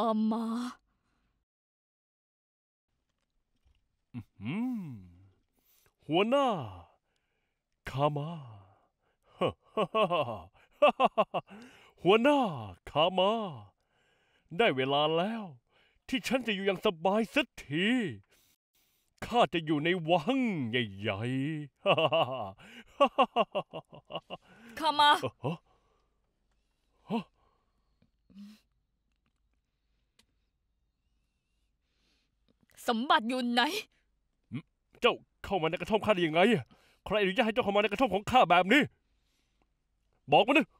ามาหัวหน้าคามาฮ่าฮ่าฮ่าฮ่าฮ่าหัวหน้าคามาได้เวลาแล้วที่ฉันจะอยู่อย่างสบายสักทีข้าจะอยู่ในวังใหญ่ๆฮ่าฮ่าฮ่าฮ่าคามาสมบัติอยู่ไหนเจ้าเข้ามาในกระท่อมข้าได้ยังไงใครอนุญาตให้เจ้าเข้ามาในกระท่อมของข้าแบบนี้บอกมาหนึ่งเจ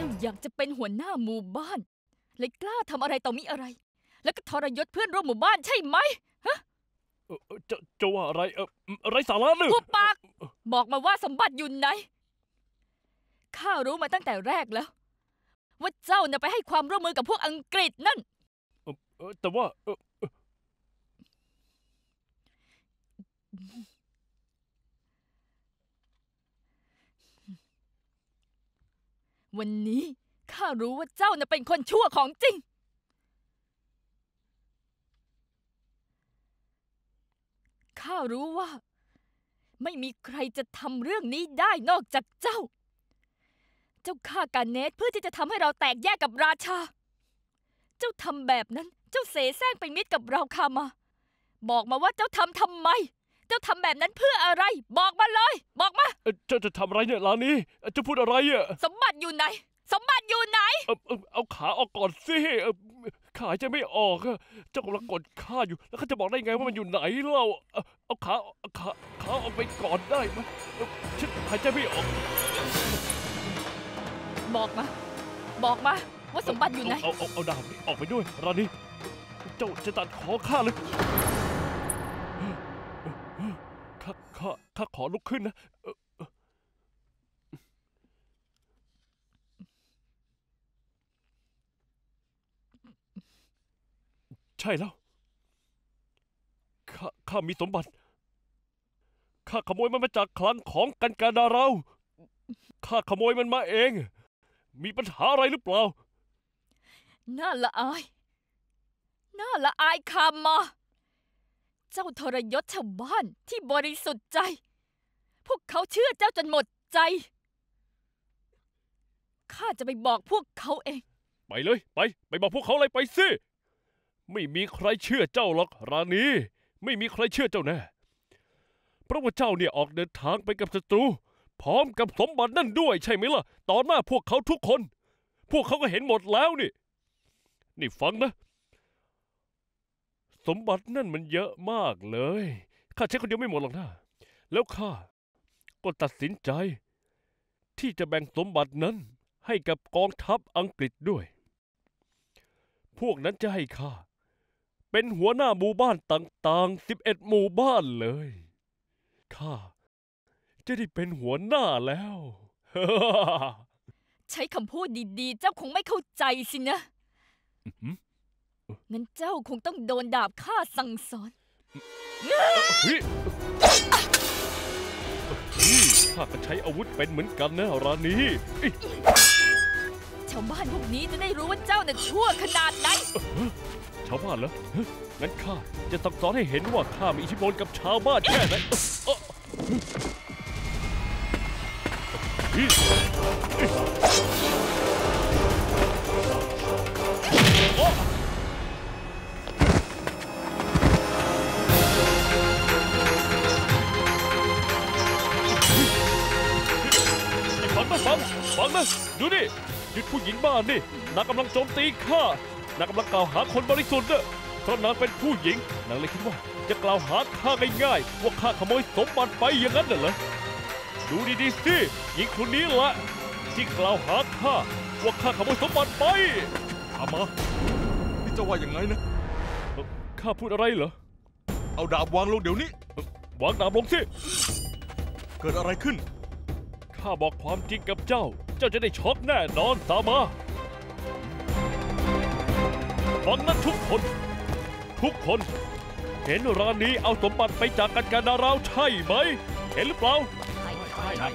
้าอยากจะเป็นหัวหน้าหมู่บ้านเลยกล้าทำอะไรต่อมีอะไรแล้วก็ทรยศเพื่อนร่วมหมู่บ้านใช่ไหมฮะจะว่าอะไรไรสาระเลยหัวปากบอกมาว่าสมบัติอยู่ไหนข้ารู้มาตั้งแต่แรกแล้วว่าเจ้าน่ะไปให้ความร่วมมือกับพวกอังกฤษนั่นแต่ว่าวันนี้ข้ารู้ว่าเจ้าน่ะเป็นคนชั่วของจริงข้ารู้ว่าไม่มีใครจะทำเรื่องนี้ได้นอกจากเจ้าเจ้าฆ่ากาเนตเพื่อที่จะทำให้เราแตกแยกกับราชาเจ้าทำแบบนั้นเจ้าเสแสร้งเป็นมิตรกับเราคามาบอกมาว่าเจ้าทำไมเจ้าทำแบบนั้นเพื่ออะไรบอกมาเลยบอกมาเจ้าจะทำอะไรเนี่ยลานี้เจ้าพูดอะไรอะสมบัติอยู่ไหนสมบัติอยู่ไหนเอาขาออกก่อนสิขาจะไม่ออกเจ้ากำลังกดข้าอยู่แล้วข้าจะบอกได้ไงว่ามันอยู่ไหนเราเอาขาออกไปก่อนได้ไหมฉันหายใจไม่ออกบอกมาว่าสมบัติอยู่ไหนเอาดาบออกไปด้วยราณีเจ้าจะตัดคอข้าเลยข้าขอลุกขึ้นนะใช่แล้วข้ามีสมบัติข้าขโมยมันมาจากคลังของกันกาดาเราข้าขโมยมันมาเองมีปัญหาอะไรหรือเปล่าน่าละอายคามาเจ้าทรยศชาวบ้านที่บริสุทธิ์ใจพวกเขาเชื่อเจ้าจนหมดใจข้าจะไปบอกพวกเขาเองไปเลยไปบอกพวกเขาเลยไปสิไม่มีใครเชื่อเจ้าหรอกราณีไม่มีใครเชื่อเจ้าแน่เพราะว่าเจ้าเนี่ยออกเดินทางไปกับศัตรูพร้อมกับสมบัตินั่นด้วยใช่ไหมล่ะตอนหน้าพวกเขาทุกคนพวกเขาก็เห็นหมดแล้วนี่ฟังนะสมบัตินั่นมันเยอะมากเลยข้าใช้คนเดียวไม่หมดหรอกนะแล้วข้าก็ตัดสินใจที่จะแบ่งสมบัตินั้นให้กับกองทัพอังกฤษด้วยพวกนั้นจะให้ข้าเป็นหัวหน้าหมู่บ้านต่างๆ11หมู่บ้านเลยข้าจะได้เป็นหัวหน้าแล้วใช้คำพูดดีๆเจ้าคงไม่เข้าใจสินะงั้นเจ้าคงต้องโดนดาบข้าสั่งสอนข้าก็ใช้อาวุธเป็นเหมือนกันนะราณีชาวบ้านพวกนี้จะได้รู้ว่าเจ้าน่ะชั่วขนาดไหนชาวบ้านเหรองั้นข้าจะสั่งสอนให้เห็นว่าข้ามีอิทธิพลกับชาวบ้านแค่ไหนฟังนะดูดิหยุดผู้หญิงบ้านนี่นางกำลังโจมตีข้านางกำลังกล่าวหาคนบริสุทธิ์เพราะนางเป็นผู้หญิงนางเลยคิดว่าจะกล่าวหาข้าง่ายๆว่าข้าขโมยสมบัติไปอย่างนั้นเหรอดูดีๆสิหญิงคนนี้ละที่กล่าวหาข้าว่าข้าขโมยสมบัติไปอามานี่จะว่าอย่างไงนะข้าพูดอะไรเหรอเอาดาบวางลงเดี๋ยวนี้วางดาบลงสิเกิดอะไรขึ้นข้าบอกความจริงกับเจ้าเจ้าจะได้ช็อกแน่นอนตามมาฟังนะทุกคน เห็นร้านนี้เอาสมบัติไปจากกันกานาเราใช่ไหมเห็นหรือเปล่า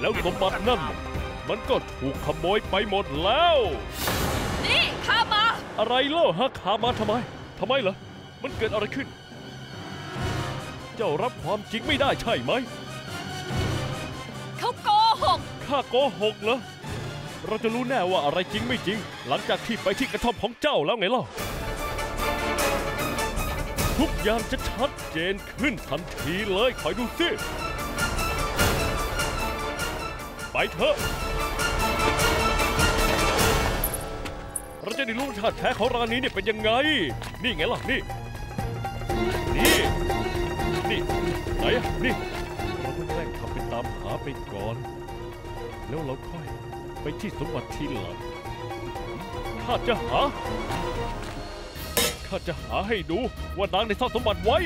แล้วสมบัตินั่นมันก็ถูกขโมยไปหมดแล้วนี่ข้ามาอะไรเล่าฮะข้ามาทำไมเหรอมันเกิดอะไรขึ้นเจ้ารับความจริงไม่ได้ใช่ไหมเขาโกหกข้าโกหกเหรอเราจะรู้แน่ว่าอะไรจริงไม่จริงหลังจากที่ไปที่กระท่อมของเจ้าแล้วไงเล่าทุกอย่างจะชัดเจนขึ้นทันทีเลยคอยดูสิไปเถอะเราจะได้รู้ชาติแท้ของร้านนี้เนี่ยเป็นยังไงนี่ไงล่ะนี่ไหนอะนี่เราต้องแกล้งทำเป็นตามหาไปก่อนแล้วเราค่อยไปที่สมบัติทีหลังข้าจะหาให้ดูว่านางได้ซ่อนสมบัติไว้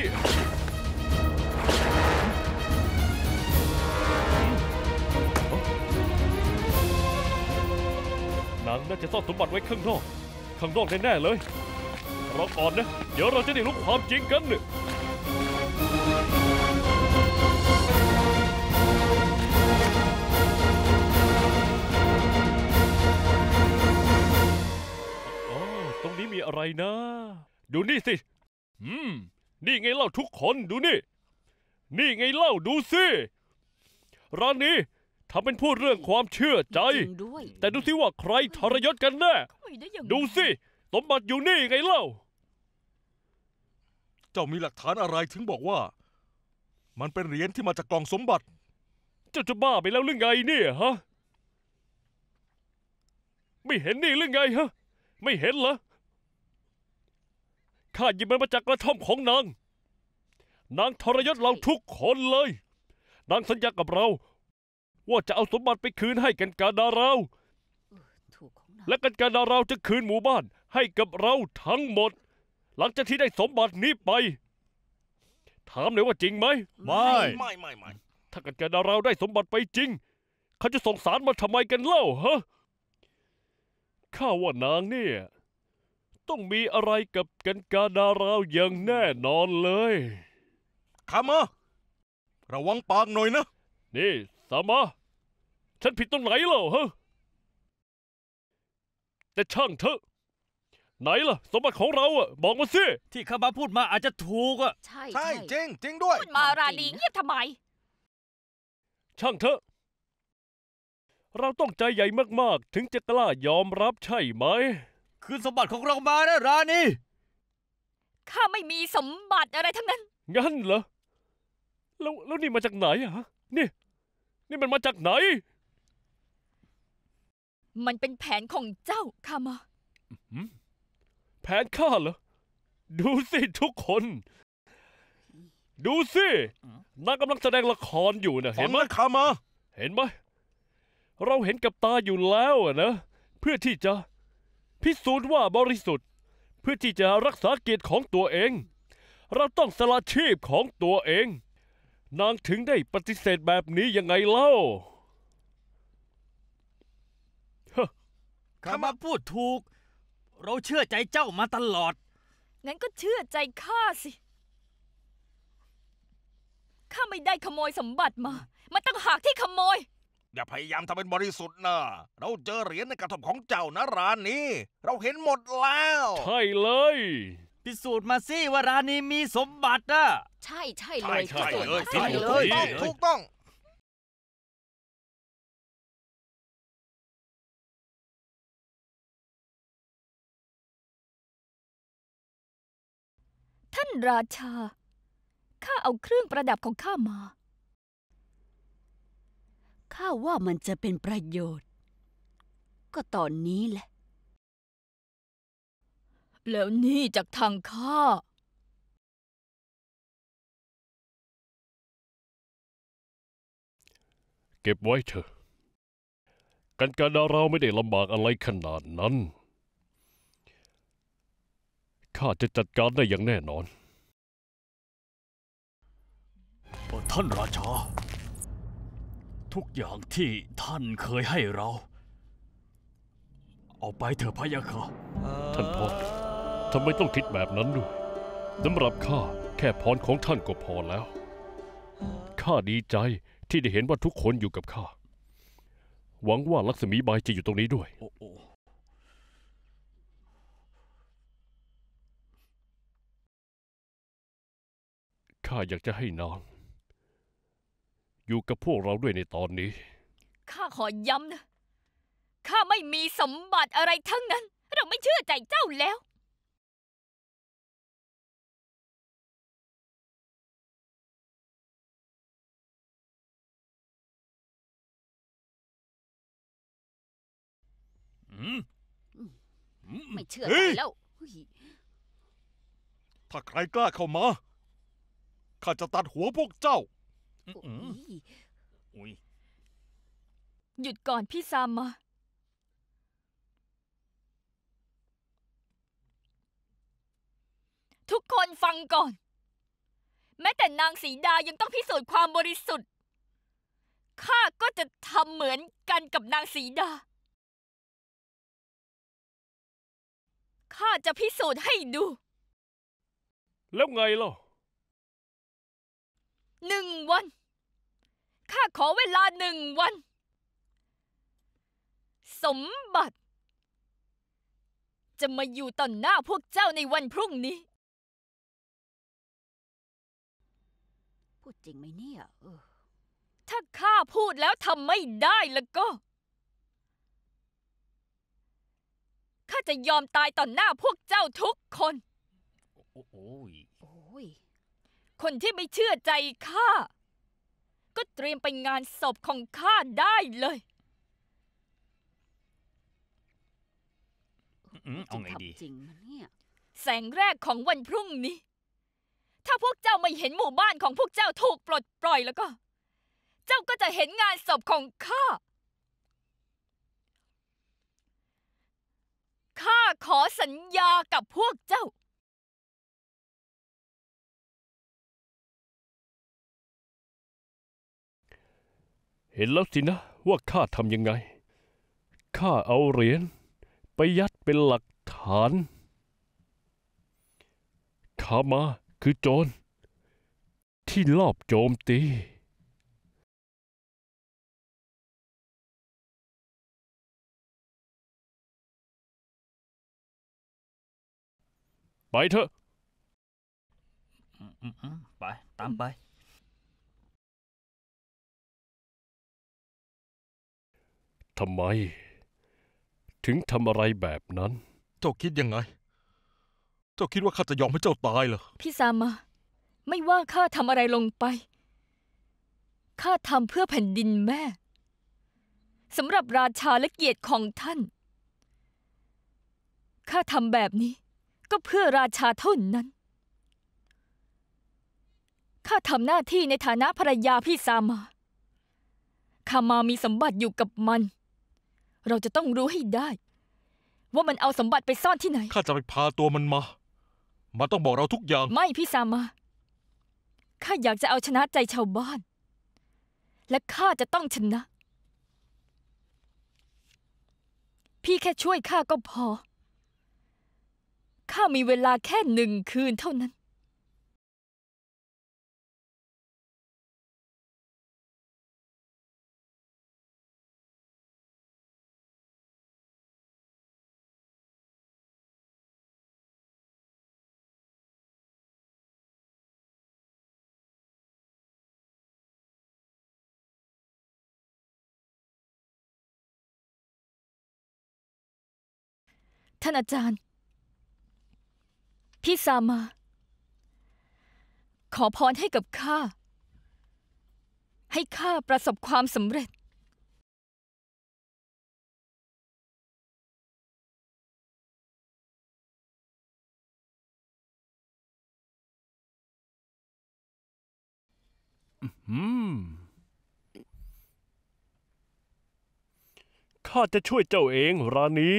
นางน่าจะซ่อนสมบัติไว้ข้างนอกแน่ๆเลยรอก่อนนะเดี๋ยวเราจะได้รู้ความจริงกันตรงนี้มีอะไรนะดูนี่สินี่ไงเล่าทุกคนดูนี่ไงเล่าดูสิร้านนี้ทำเป็นพูดเรื่องความเชื่อใจแต่ดูสิว่าใครทรยศกันแน่ดูสิสมบัติอยู่นี่ไงเล่าเจ้ามีหลักฐานอะไรถึงบอกว่ามันเป็นเหรียญที่มาจากกล่องสมบัติเจ้าจะบ้าไปแล้วหรือไงเนี่ยฮะไม่เห็นนี่หรือไงฮะไม่เห็นเหรอข้าหยิบมันมาจากกระท่อมของนางทรยศเราทุกคนเลยนางสัญญากับเราว่าจะเอาสมบัติไปคืนให้กันกาดาเราและกันกาดาเราจะคืนหมู่บ้านให้กับเราทั้งหมดหลังจากที่ได้สมบัตินี้ไปถามเลยว่าจริงไหมไม่ถ้ากันกาดาเราได้สมบัติไปจริงเขาจะส่งสารมาทำไมกันเล่าฮะข้าว่านางเนี่ยต้องมีอะไรกับกันกาดาราวอย่างแน่นอนเลยข้ามาระวังปากหน่อยนะนี่สามาฉันผิดตรงไหนเหรอฮะแต่ช่างเถอะไหนล่ะสมบัติของเราอ่ะบอกมาสิที่ข้ามาพูดมาอาจจะถูกอ่ะใช่จริงด้วยพูดมาราลีเงียบทำไมช่างเถอะเราต้องใจใหญ่มากๆถึงจะกล้ายอมรับใช่ไหมคืนสมบัติของเรามานะราณีข้าไม่มีสมบัติอะไรทั้งนั้นงั้นเหรอแล้วนี่มาจากไหนอะนี่มันมาจากไหนมันเป็นแผนของเจ้าข้ามาแผนข้าเหรอดูสิทุกคนดูสินางกำลังแสดงละครอยู่นะเห็นไหมข้ามาเห็นไหมเราเห็นกับตาอยู่แล้วนะเพื่อที่จะพิสูจน์ว่าบริสุทธิ์เพื่อที่จะรักษาเกียรติของตัวเองเราต้องสละชีพของตัวเองนางถึงได้ปฏิเสธแบบนี้ยังไงเล่าข้ามาพูดถูกเราเชื่อใจเจ้ามาตลอดงั้นก็เชื่อใจข้าสิข้าไม่ได้ขโมยสมบัติมามันต่างหากที่ขโมยอย่าพยายามทำเป็นบริสุทธิ์นะเราเจอเหรียญในกระท่อมของเจ้านะร้านนี้เราเห็นหมดแล้วใช่เลยพิสูจน์มาสิว่าร้านนี้มีสมบัตินะใช่เลยถูกต้องท่านราชาข้าเอาเครื่องประดับของข้ามาข้าว่ามันจะเป็นประโยชน์ก็ตอนนี้แหละแล้วนี่จากทางข้าเก็บไว้เถอะกันกาดาเราไม่ได้ลำบากอะไรขนาดนั้นข้าจะจัดการได้อย่างแน่นอนท่านราชาทุกอย่างที่ท่านเคยให้เราเอาไปเถอะพะยะค่ะท่านพ่อทำไมต้องคิดแบบนั้นด้วยสำหรับข้าแค่ ค่พรของท่านก็พอแล้วข้าดีใจที่ได้เห็นว่าทุกคนอยู่กับข้าหวังว่าลักษมีบายจะอยู่ตรงนี้ด้วยข้าอยากจะให้นางอยู่กับพวกเราด้วยในตอนนี้ข้าขอย้ำนะข้าไม่มีสมบัติอะไรทั้งนั้นเราไม่เชื่อใจเจ้าแล้วไม่เชื่อใจแล้วถ้าใครกล้าเข้ามาข้าจะตัดหัวพวกเจ้าหยุดก่อนพี่ซามมาทุกคนฟังก่อนแม้แต่นางสีดายังต้องพิสูจน์ความบริสุทธิ์ข้าก็จะทำเหมือนกันกับนางสีดาข้าจะพิสูจน์ให้ดูแล้วไงล่ะ1 วันข้าขอเวลา1 วันสมบัติจะมาอยู่ต่อหน้าพวกเจ้าในวันพรุ่งนี้พูดจริงไหมเนี่ยถ้าข้าพูดแล้วทำไม่ได้แล้วก็ข้าจะยอมตายต่อหน้าพวกเจ้าทุกคนคนที่ไม่เชื่อใจข้าก็เตรียมไปงานศพของข้าได้เลยเอาไงดีแสงแรกของวันพรุ่งนี้ถ้าพวกเจ้าไม่เห็นหมู่บ้านของพวกเจ้าถูกปลดปล่อยแล้วก็เจ้าก็จะเห็นงานศพของข้าข้าขอสัญญากับพวกเจ้าเห็นแล้วสินะว่าข้าทำยังไงข้าเอาเหรียญไปยัดเป็นหลักฐานข้ามาคือโจรที่ลอบโจมตีไปเถอะไปตามไปทำไมถึงทำอะไรแบบนั้นเจ้าคิดยังไงเจ้าคิดว่าข้าจะยอมให้เจ้าตายเหรอพี่ซามาไม่ว่าข้าทำอะไรลงไปข้าทำเพื่อแผ่นดินแม่สำหรับราชาและเกียรติของท่านข้าทำแบบนี้ก็เพื่อราชาเท่านั้นข้าทำหน้าที่ในฐานะภรรยาพี่ซามาข้ามามีสมบัติอยู่กับมันเราจะต้องรู้ให้ได้ว่ามันเอาสมบัติไปซ่อนที่ไหนข้าจะไปพาตัวมันมามันต้องบอกเราทุกอย่างไม่พี่ซามาข้าอยากจะเอาชนะใจชาวบ้านและข้าจะต้องชนะพี่แค่ช่วยข้าก็พอข้ามีเวลาแค่1 คืนเท่านั้นท่านอาจารย์พี่ซามาขอพรให้กับข้าให้ข้าประสบความสำเร็จข้าจะช่วยเจ้าเองราณี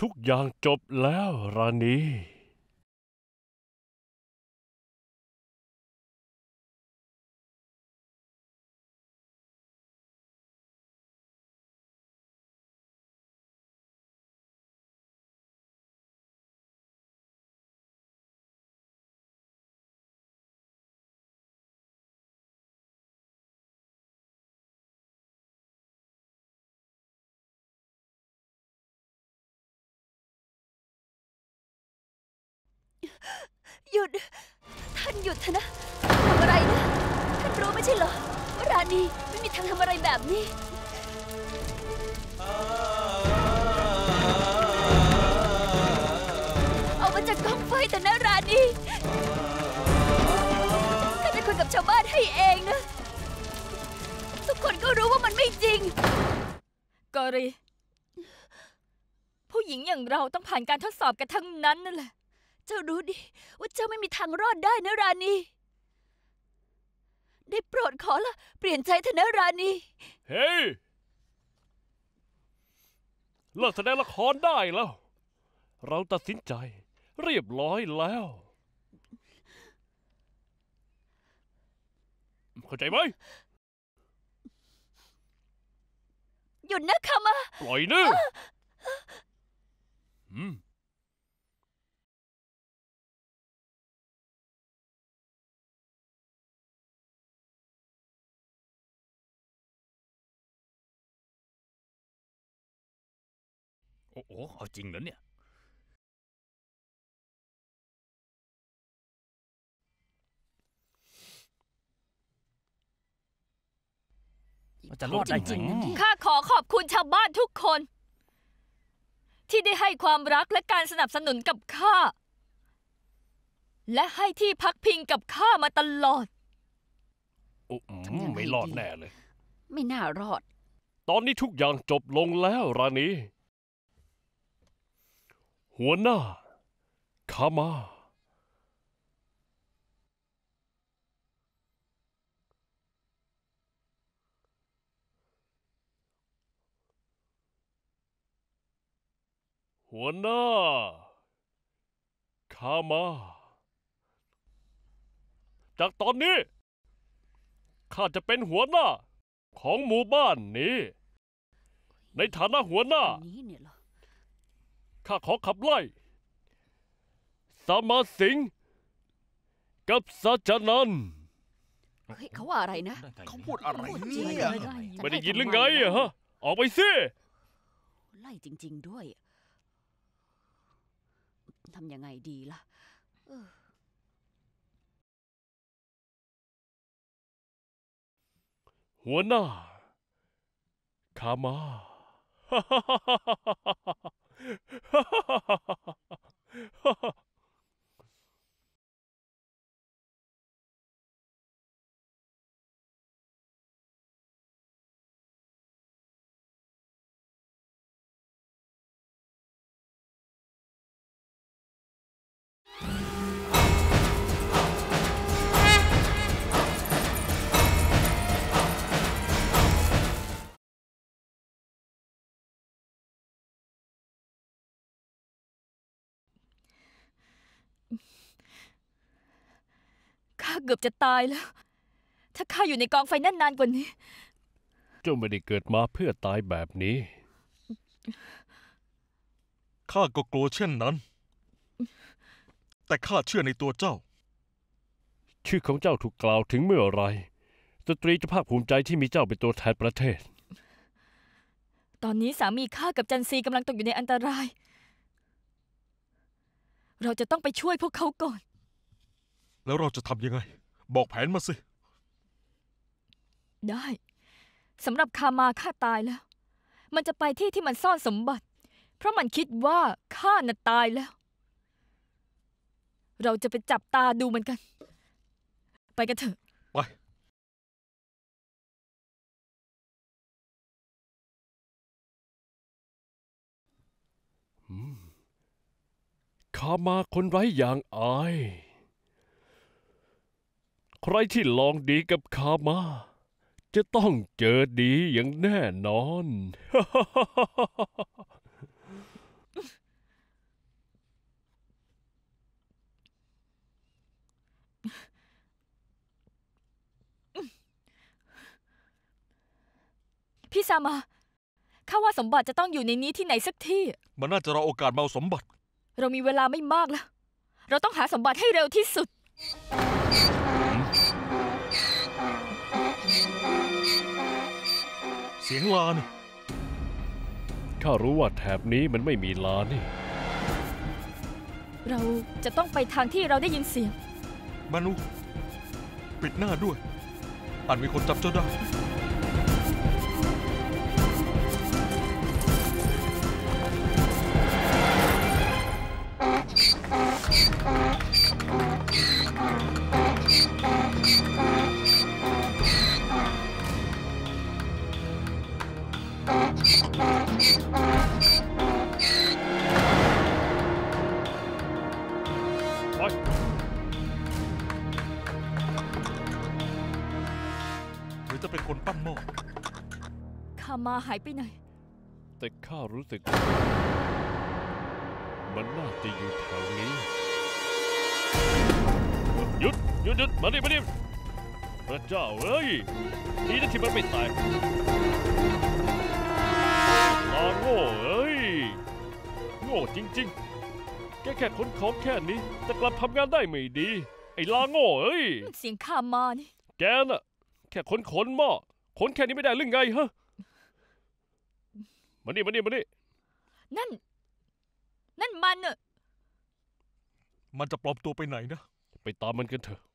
ทุกอย่างจบแล้วราณีหยุดท่านหยุดเถอะนะทำอะไรนะท่านรู้ไม่ใช่เหรอว่าราณีไม่มีทางทำอะไรแบบนี้เอามาจากกองไฟเถอะนะราณีข้าจะคุยกับชาวบ้านให้เองนะทุกคนก็รู้ว่ามันไม่จริงกอรีผู้หญิงอย่างเราต้องผ่านการทดสอบกันทั้งนั้นนั่นแหละเจ้ารู้ดิว่าเจ้าไม่มีทางรอดได้นะราณีได้โปรดขอละเปลี่ยนใจเถอะนะราณีเฮ้ยเลิกแสดงละครได้แล้วเราตัดสินใจเรียบร้อยแล้วเข้าใจไหมหยุดนะคามาปล่อยนะโอ้โหเอาจริงเหรอเนี่ยมันจะรอดได้จริงข้าขอขอบคุณชาวบ้านทุกคนที่ได้ให้ความรักและการสนับสนุนกับข้าและให้ที่พักพิงกับข้ามาตลอดโอ้ไม่รอดแน่เลยไม่น่ารอดตอนนี้ทุกอย่างจบลงแล้วราณีหัวหน้าคามาหัวหน้าคามาจากตอนนี้ข้าจะเป็นหัวหน้าของหมู่บ้านนี้ในฐานะหัวหน้าข้าขอขับไล่สามารถสิงกับสัจนันท์เขาว่าอะไรนะเขาพูดอะไรเนี่ยไม่ได้ยินหรือไงอะฮะออกไปสิไล่จริงๆด้วยทำยังไงดีล่ะหัวหน้าคามาข้าเกือบจะตายแล้วถ้าข้าอยู่ในกองไฟนั่นนานกว่านี้เจ้าไม่ได้เกิดมาเพื่อตายแบบนี้ข้าก็กลัวเช่นนั้นแต่ข้าเชื่อในตัวเจ้าชื่อของเจ้าถูกกล่าวถึงเมื่อไรสตรีจะภาคภูมิใจที่มีเจ้าเป็นตัวแทนประเทศตอนนี้สามีข้ากับจันซีกำลังตกอยู่ในอันตรายเราจะต้องไปช่วยพวกเขาก่อนแล้วเราจะทำยังไงบอกแผนมาสิได้สำหรับคามาข้าตายแล้วมันจะไปที่ที่มันซ่อนสมบัติเพราะมันคิดว่าข้าน่ะตายแล้วเราจะไปจับตาดูมันกันไปกันเถอะไปคามาคนไร้อย่างอายใครที่ลองดีกับคามาจะต้องเจอดีอย่างแน่นอน ซามาข้าว่าสมบัติจะต้องอยู่ในนี้ที่ไหนสักที่มันน่าจะรอโอกาสมาเอาสมบัติเรามีเวลาไม่มากแล้วเราต้องหาสมบัติให้เร็วที่สุดเสียงลานข้ารู้ว่าแถบนี้มันไม่มีลานนี่เราจะต้องไปทางที่เราได้ยินเสียงมานุปิดหน้าด้วยอาจมีคนจับเจ้าได้มาหายไปไหนแต่ข้ารู้สึกมันน่าจะอยู่แถวนี้หยุดมาดิพระเจ้าเอ้ยนี่นะที่มันไม่ตายลาโง่เอ้ยโง่จริงๆแค่ขนของแค่นี้แต่กลับทำงานได้ไม่ดีไอ้ลาโง่เอ้ยเสียงข้ามานี่แกน่ะแค่ขนหม้อขนแค่นี้ไม่ได้หรือไงฮะมานี่นั่นมันจะปลอมตัวไปไหนนะไปตามมันกันเถอะ